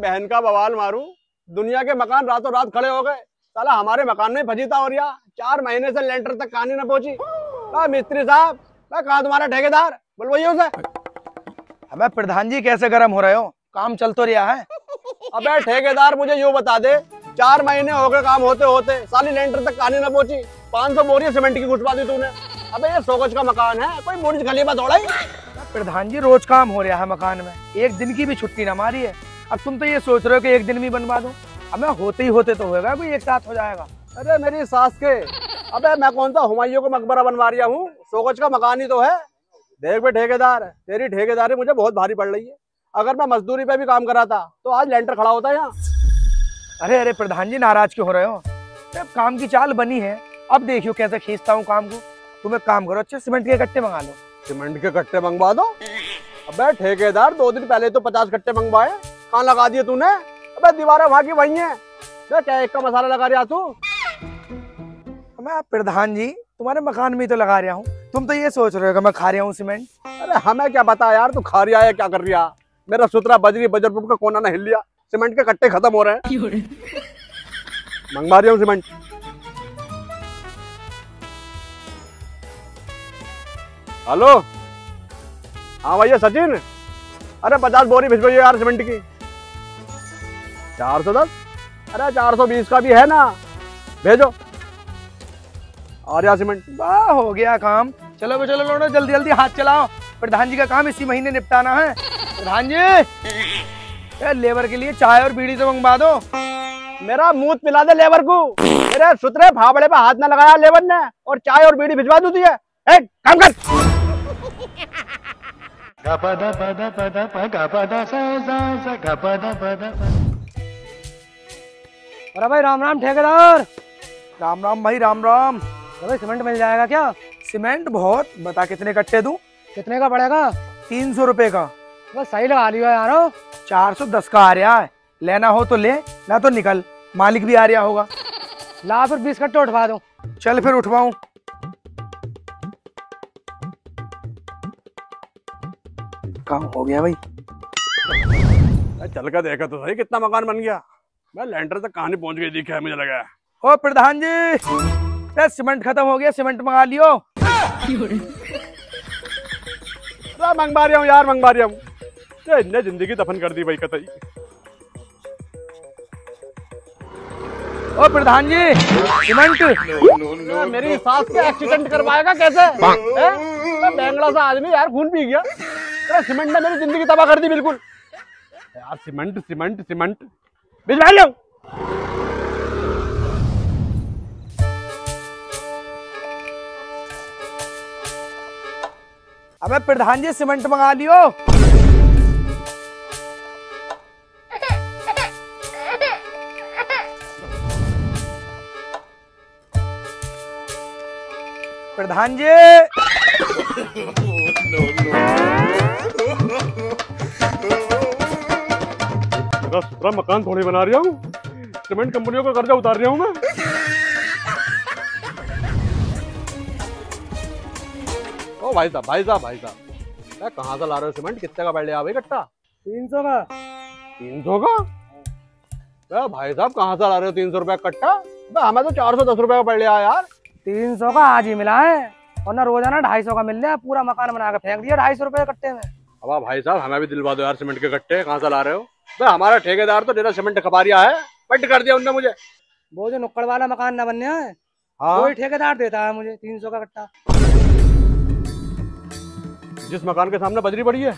बहन का बवाल मारू, दुनिया के मकान रातों रात खड़े हो गए। साला हमारे मकान में फजीता हो रहा, 4 महीने से लेंटर तक कहानी न पहुंची। मिस्त्री साहब कहा तुम्हारा ठेकेदार, बोलवाइए उसे। अबे प्रधान जी कैसे गर्म हो रहे हो, काम चल तो रहा है। अबे ठेकेदार मुझे यूँ बता दे, 4 महीने हो गए काम होते होते, साली लेंटर तक कहानी न पहुंची। 500 बोरियां सीमेंट की घुटवा दी तूने। अबे ये 100 गज का मकान है, कोई बोरिज खलीफा दौड़ा ही। प्रधान जी रोज काम हो रहा है मकान में, एक दिन की भी छुट्टी ना मारी है। अब तुम तो ये सोच रहे हो कि एक दिन भी बनवा दो। अब होते ही होते तो होगा, कोई एक साथ हो जाएगा। अरे मेरी सास के, अबे मैं कौन सा हुमायूं को मकबरा बनवा रहा हूँ, 100 गज का मकान ही तो है। देख बे ठेकेदार, तेरी ठेकेदारी मुझे बहुत भारी पड़ रही है। अगर मैं मजदूरी पे भी काम कराता तो आज लेंटर खड़ा होता है यहाँ। अरे अरे प्रधान जी नाराज क्यों हो रहे हो, जब काम की चाल बनी है। अब देखियो कैसे खींचता हूँ काम को। तुम एक काम करो, अच्छे सीमेंट के कट्टे मंगा लो। सीमेंट के कट्टे मंगवा दो? अबे ठेकेदार 2 दिन पहले तो 50 कट्टे मंगवाए, कहाँ लगा दिए तूने। अबे दीवारें वहाँ की वही है, क्या एक का मसाला लगा रहा तू। मैं प्रधान जी तुम्हारे मकान में तो लगा रहा हूँ, तुम तो ये सोच रहे हो मैं खा रहा हूँ सीमेंट। अरे हमें क्या पता यार तू खा रहा है क्या कर रहा। मेरा सुतरा बजरी बजरपुर का कोना ना हिल लिया, सीमेंट के कट्टे खत्म हो रहे हैं। मंगवा रहा हूँ सीमेंट। हेलो, हाँ भैया सचिन, अरे 50 बोरी भिजवाइए यार सीमेंट की। 410, अरे 420 का भी है ना, भेजो। और यार सीमेंट, वाह हो गया काम। चलो वो चलो लोड़ो, जल्दी जल्दी हाथ चलाओ, प्रधान जी का काम इसी महीने निपटाना है। प्रधान जी लेबर के लिए चाय और बीड़ी तो मंगवा दो। मेरा मुंह पिला दे लेबर को, मेरे सुतरे फावड़े पे हाथ ना लगाया लेबर ने, और चाय और बीड़ी भिजवा दूती है। एक काम कर। भाई राम राम ठेकेदार। राम राम भाई, राम राम। भाई सीमेंट मिल जाएगा क्या? सीमेंट बहुत, बता कितने कट्टे दूं? कितने का पड़ेगा? 300 रुपए का। बस सही लगा लिया यारो, 410 का आ रहा है। लेना हो तो ले, ना तो निकल, मालिक भी आ रहा होगा। ला फिर 20 कट्टे उठवा दो। चल फिर उठवाऊं। काम हो गया भाई, चल कर देखा तो सही कितना मकान बन गया। मैं लेंटर तक कहानी पहुंच गई थी क्या मुझे लगा। ओ प्रधान जी सीमेंट खत्म हो गया, सीमेंट मंगा लियो। मंगवा रहा हूँ यार, मंगवा रहा हूँ। जिंदगी दफन कर दी भाई कतई। ओ प्रधान जी सीमेंट। मेरी सास के एक्सीडेंट करवाएगा कैसे? बैंगला सा आदमी यार, खून पी गया। सीमेंट ने मेरी जिंदगी तबाह कर दी बिल्कुल यार। सीमेंट सीमेंट सीमेंट भिजवा लिया। अबे प्रधान जी सीमेंट मंगा लियो। प्रधान जी पूरा मकान थोड़ी बना रहा हूँ, सीमेंट कंपनियों का कर्जा उतार रहा हूँ मैं। ओ भाई साहब, भाई साहब, भाई साहब, मैं कहाँ से ला रहे हो सीमेंट? कितने का बैठ गया भाई कट्टा? 300 का। 300 का? अरे भाई साहब कहाँ से ला रहे हो 300 रुपये कट्टा? हमें तो 410 रुपये का बैठ गया यार। 300 का आज ही मिला है, वरना रोजाना 250 का मिल रहा है। पूरा मकान बना के फेंक दिया 250 रुपये कट्टे में। अब भाई साहब हमें भी दिलवा दो यार सीमेंट के कट्टे, कहाँ से ला रहे हो? भाई हमारा ठेकेदार तो डेरा सीमेंट खपारिया है, पट कर दिया उनने मुझे। वो जो नुक्कड़ वाला मकान ना बनने है, वही ठेकेदार देता है मुझे 300 का कट्टा, जिस मकान के सामने बजरी पड़ी है।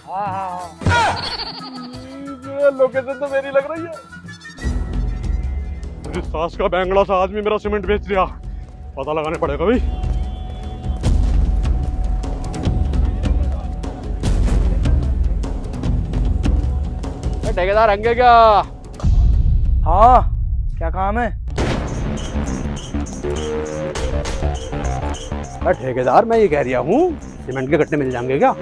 लोकेशन तो मेरी लग रही है। मेरी सास का बैंगड़ा सा आदमी मेरा सीमेंट बेच दिया, पता लगाने पड़ेगा भाई। ठेकेदार हंगे क्या? हाँ क्या काम है? ठेकेदार मैं ये कह रहा हूँ, सीमेंट के कट्टे मिल जाएंगे क्या?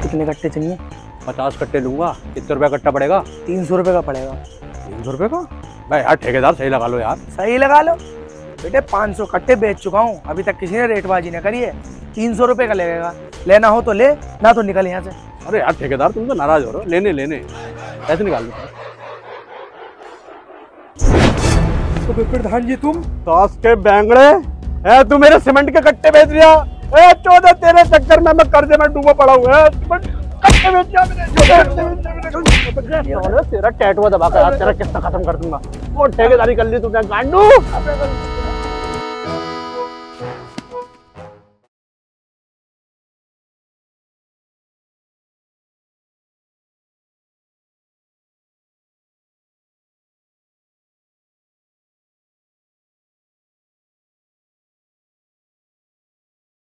कितने कट्टे चाहिए? 50 कट्टे लूंगा। कितने रुपए कट्टा पड़ेगा? 300 रुपए का पड़ेगा। 300 रुपए का? भाई यार ठेकेदार सही लगा लो यार। सही लगा लो बेटे, 500 कट्टे बेच चुका हूँ, अभी तक किसी ने रेटबाजी ना करी है। 300 रुपए का लगेगा, लेना हो तो ले, ना तो निकल यहाँ से। अरे यार ठेकेदार तुम तो नाराज हो रहे हो, लेने लेने ऐसे निकाल दो। तो जी तुम सास के बैंगड़े है, तू मेरे सीमेंट के कट्टे बेच दिया। ए चौदह तेरे चक्कर में मैं कर्जे में डूबा पड़ा हुआ है, तेरा टैटू दबा कर तेरा किस्सा खत्म कर दूंगा। वो ठेकेदारी कर ली तूने गांडू।